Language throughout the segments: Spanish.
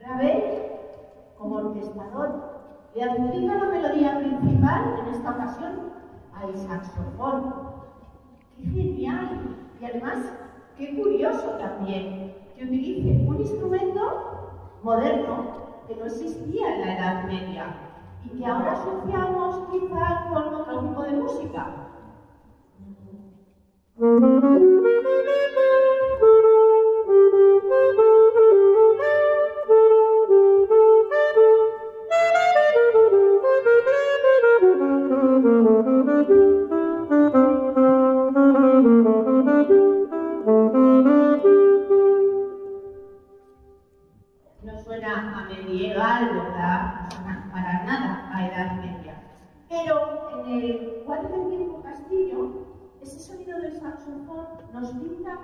Ravel, como orquestador, le adjudica la melodía principal, en esta ocasión, al saxofón. ¡Qué genial! Y además, qué curioso también que utilice un instrumento moderno que no existía en la Edad Media y que ahora asociamos quizás con otro tipo de música. No suena a medieval, ¿verdad? No suena para nada a Edad Media. Pero en el cuadro del viejo castillo, ese sonido del saxofón nos pinta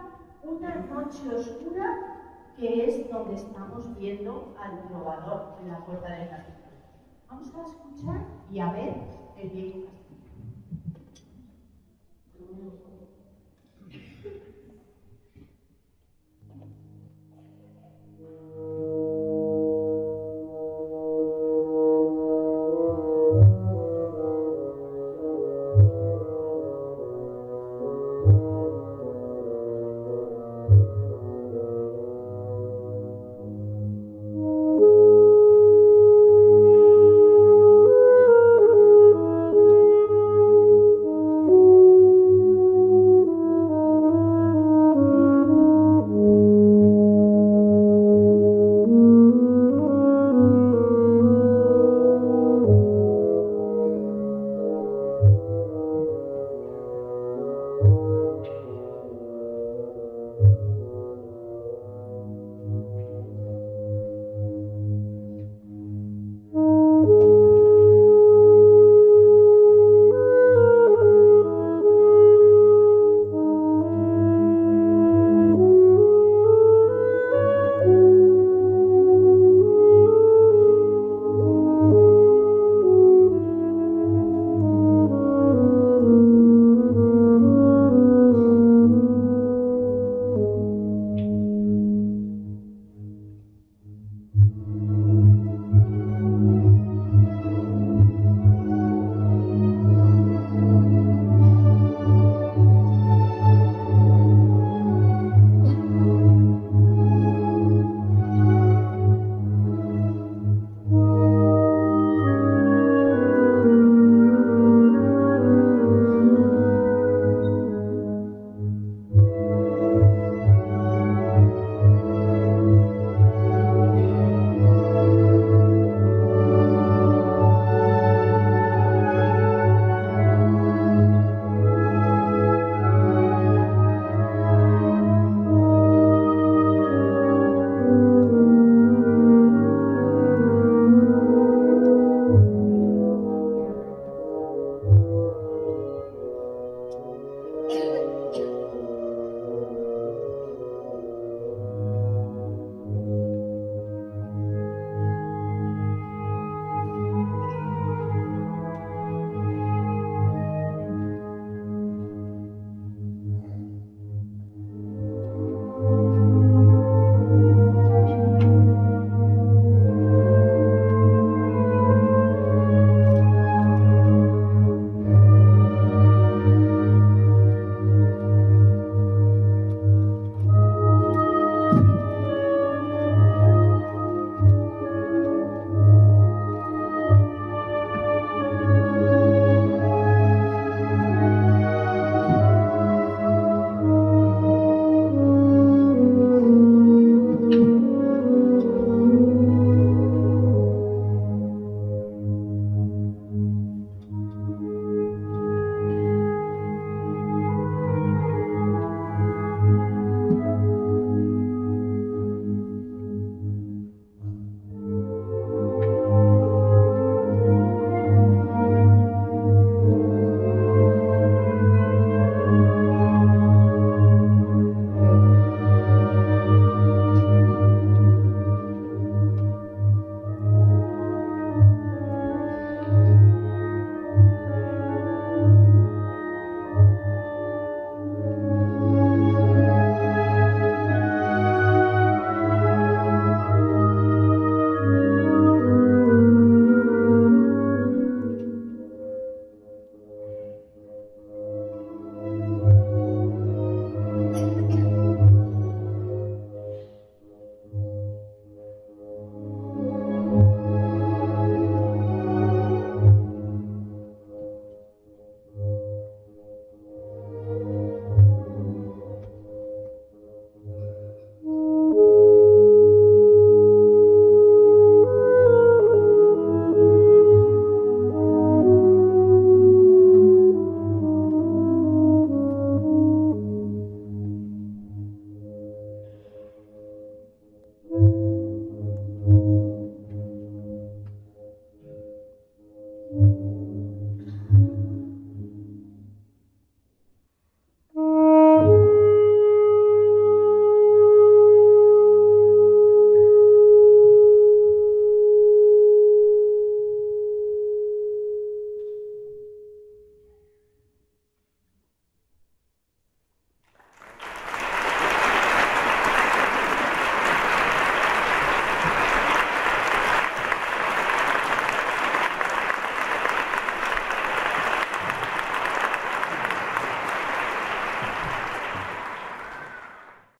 una noche oscura que es donde estamos viendo al trovador en la puerta del castillo. Vamos a escuchar y a ver el viejo castillo.